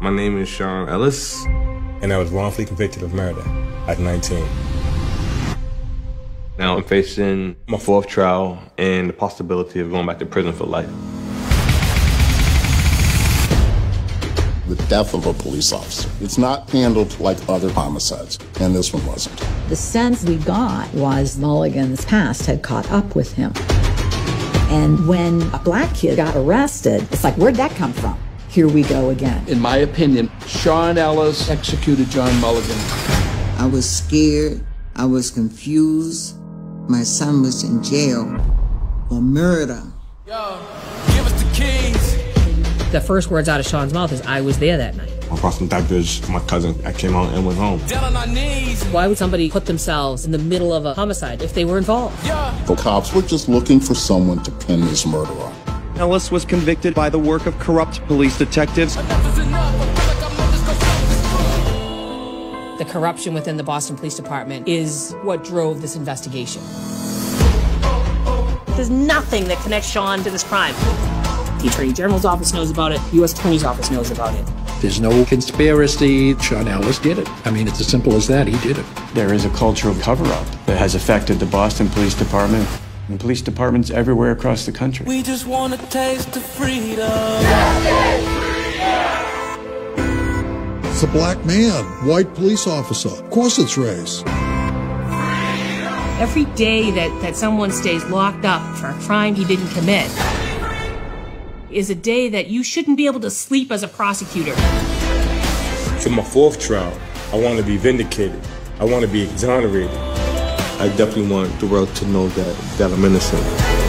My name is Sean Ellis. And I was wrongfully convicted of murder at 19. Now I'm facing my fourth trial and the possibility of going back to prison for life. The death of a police officer. It's not handled like other homicides, and this one wasn't. The sense we got was Mulligan's past had caught up with him. And when a black kid got arrested, it's like, where'd that come from? Here we go again. In my opinion, Sean Ellis executed John Mulligan. I was scared. I was confused. My son was in jail for murder. Yo, give us the keys. The first words out of Sean's mouth is, "I was there that night." I brought some diapers for my cousin. I came out and went home. Down on my knees. Why would somebody put themselves in the middle of a homicide if they were involved? Yeah. The cops were just looking for someone to pin this murder on. Ellis was convicted by the work of corrupt police detectives. The corruption within the Boston Police Department is what drove this investigation. There's nothing that connects Sean to this crime. The Attorney General's office knows about it. U.S. Attorney's office knows about it. There's no conspiracy. Sean Ellis did it. I mean, it's as simple as that. He did it. There is a culture of cover-up that has affected the Boston Police Department and police departments everywhere across the country. We just want to taste the freedom. It's a black man, white police officer. Of course it's race. Every day that someone stays locked up for a crime he didn't commit is a day that you shouldn't be able to sleep as a prosecutor. For my fourth trial, I want to be vindicated. I want to be exonerated. I definitely want the world to know that I'm innocent.